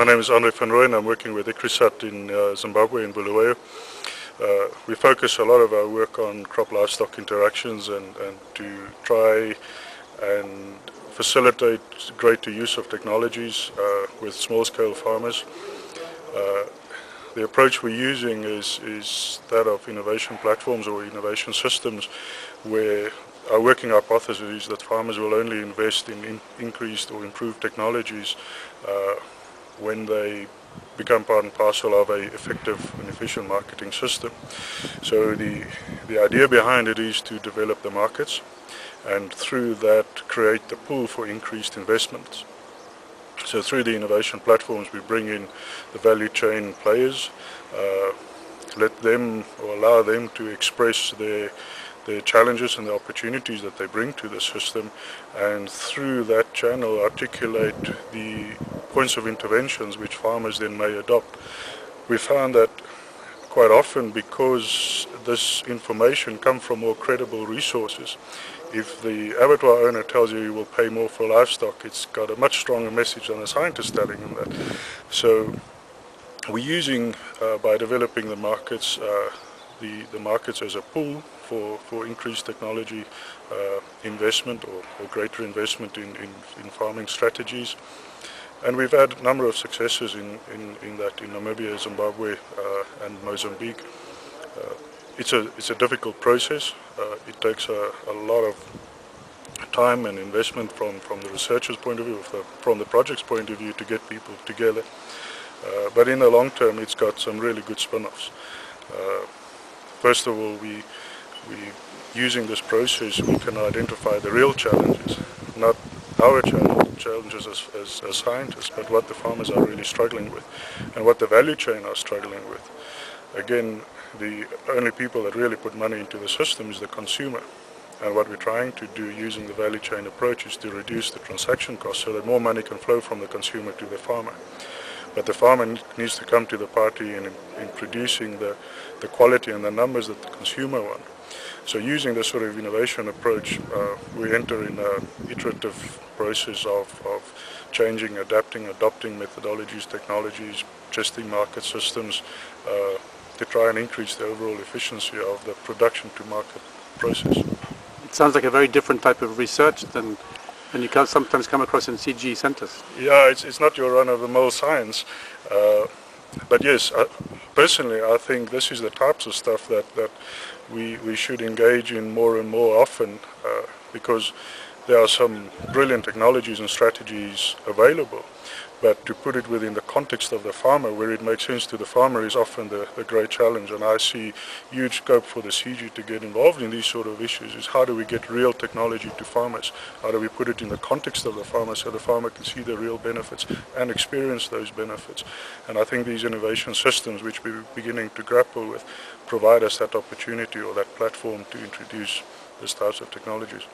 My name is Andre van Rooyen. I'm working with ICRISAT in Zimbabwe, in Bulawayo. We focus a lot of our work on crop-livestock interactions and to try and facilitate greater use of technologies with small-scale farmers. The approach we're using is that of innovation platforms or innovation systems, where our working hypothesis is that farmers will only invest in increased or improved technologies when they become part and parcel of an effective and efficient marketing system. So the idea behind it is to develop the markets and through that create the pool for increased investments. So through the innovation platforms we bring in the value chain players, let them or allow them to express their challenges and the opportunities that they bring to the system, and through that channel articulate the points of interventions which farmers then may adopt. We found that quite often, because this information comes from more credible resources, if the abattoir owner tells you will pay more for livestock, it's got a much stronger message than a scientist telling them that. So we're using, by developing the markets as a pool for increased technology investment or greater investment in farming strategies. And we've had a number of successes in Namibia, Zimbabwe and Mozambique. It's a difficult process. It takes a lot of time and investment from the researcher's point of view, from the project's point of view, to get people together. But in the long term, it's got some really good spin-offs. First of all, using this process, we can identify the real challenges, not our challenges as scientists, but what the farmers are really struggling with and what the value chain are struggling with. Again, the only people that really put money into the system is the consumer. And what we're trying to do using the value chain approach is to reduce the transaction costs so that more money can flow from the consumer to the farmer. But the farmer needs to come to the party in producing the quality and the numbers that the consumer want. So using this sort of innovation approach, we enter in an iterative process of changing, adapting, adopting methodologies, technologies, testing market systems to try and increase the overall efficiency of the production to market process. It sounds like a very different type of research than you can sometimes come across in CG centers. Yeah, it's not your run-of-the-mill science. But yes, personally I think this is the types of stuff that we should engage in more and more often, because there are some brilliant technologies and strategies available, but to put it within the context of the farmer, where it makes sense to the farmer, is often the great challenge. And I see huge scope for the CG to get involved in these sort of issues, is how do we get real technology to farmers? How do we put it in the context of the farmer so the farmer can see the real benefits and experience those benefits? And I think these innovation systems, which we're beginning to grapple with, provide us that opportunity or that platform to introduce these types of technologies.